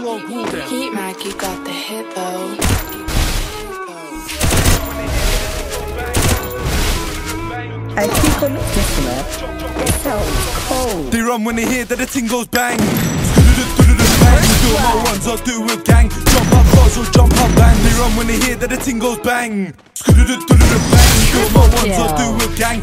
still on cooldown. Heat Mac, you got the hit though. I think on this map, it sounds cold. They run when they hear that the thing goes bang. Do my runs, I'll do a gang. Jump up, bars, or jump up, bang. They run when they hear that the thing goes bang. Do my runs, I'll do a gang.